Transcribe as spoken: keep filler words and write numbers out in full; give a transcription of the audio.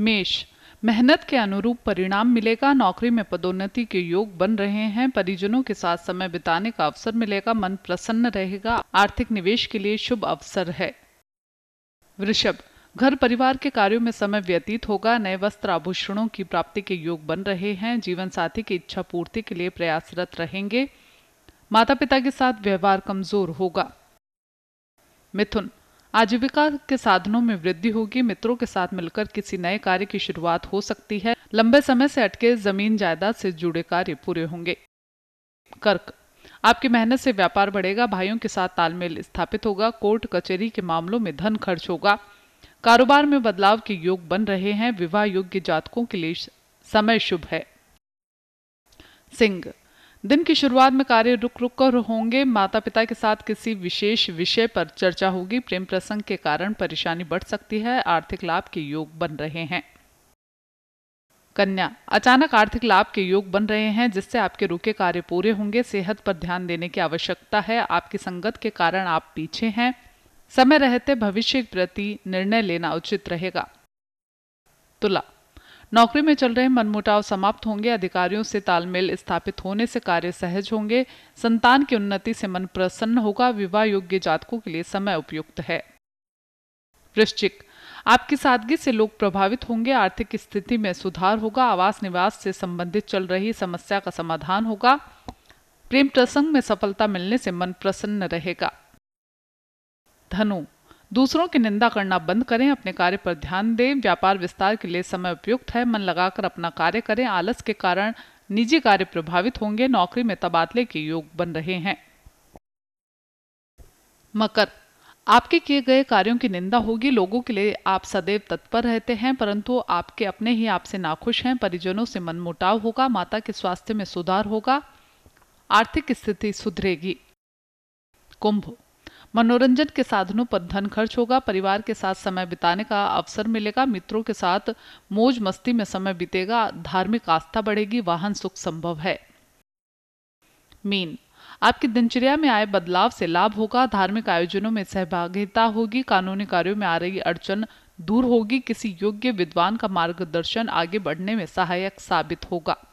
मेष, मेहनत के अनुरूप परिणाम मिलेगा। नौकरी में पदोन्नति के योग बन रहे हैं। परिजनों के साथ समय बिताने का अवसर मिलेगा। मन प्रसन्न रहेगा। आर्थिक निवेश के लिए शुभ अवसर है। वृषभ, घर परिवार के कार्यों में समय व्यतीत होगा। नए वस्त्र आभूषणों की प्राप्ति के योग बन रहे हैं। जीवन साथी की इच्छा पूर्ति के लिए प्रयासरत रहेंगे। माता पिता के साथ व्यवहार कमजोर होगा। मिथुन, आजीविका के साधनों में वृद्धि होगी। मित्रों के साथ मिलकर किसी नए कार्य की शुरुआत हो सकती है। लंबे समय से अटके जमीन जायदाद से जुड़े कार्य पूरे होंगे। कर्क, आपकी मेहनत से व्यापार बढ़ेगा। भाइयों के साथ तालमेल स्थापित होगा। कोर्ट कचहरी के मामलों में धन खर्च होगा। कारोबार में बदलाव के योग बन रहे हैं। विवाह योग्य जातकों के लिए समय शुभ है। सिंह, दिन की शुरुआत में कार्य रुक रुक कर होंगे। माता पिता के साथ किसी विशेष विषय पर चर्चा होगी। प्रेम प्रसंग के कारण परेशानी बढ़ सकती है। आर्थिक लाभ के योग बन रहे हैं। कन्या, अचानक आर्थिक लाभ के योग बन रहे हैं, जिससे आपके रुके कार्य पूरे होंगे। सेहत पर ध्यान देने की आवश्यकता है। आपकी संगत के कारण आप पीछे हैं। समय रहते भविष्य के प्रति निर्णय लेना उचित रहेगा। तुला, नौकरी में चल रहे मनमुटाव समाप्त होंगे। अधिकारियों से तालमेल स्थापित होने से कार्य सहज होंगे। संतान की उन्नति से मन प्रसन्न होगा। विवाह योग्य जातकों के लिए समय उपयुक्त है। वृश्चिक, आपकी सादगी से लोग प्रभावित होंगे। आर्थिक स्थिति में सुधार होगा। आवास निवास से संबंधित चल रही समस्या का समाधान होगा। प्रेम प्रसंग में सफलता मिलने से मन प्रसन्न रहेगा। धनु, दूसरों की निंदा करना बंद करें। अपने कार्य पर ध्यान दें। व्यापार विस्तार के लिए समय उपयुक्त है। मन लगाकर अपना कार्य करें। आलस के कारण निजी कार्य प्रभावित होंगे। नौकरी में तबादले के योग बन रहे हैं। मकर, आपके किए गए कार्यों की निंदा होगी। लोगों के लिए आप सदैव तत्पर रहते हैं, परंतु आपके अपने ही आपसे नाखुश हैं। परिजनों से मनमुटाव होगा। माता के स्वास्थ्य में सुधार होगा। आर्थिक स्थिति सुधरेगी। कुंभ, मनोरंजन के साधनों पर धन खर्च होगा। परिवार के साथ समय बिताने का अवसर मिलेगा। मित्रों के साथ मौज मस्ती में समय बीतेगा। धार्मिक आस्था बढ़ेगी। वाहन सुख संभव है। मीन, आपकी दिनचर्या में आए बदलाव से लाभ होगा। धार्मिक आयोजनों में सहभागिता होगी। कानूनी कार्यों में आ रही अड़चन दूर होगी। किसी योग्य विद्वान का मार्गदर्शन आगे बढ़ने में सहायक साबित होगा।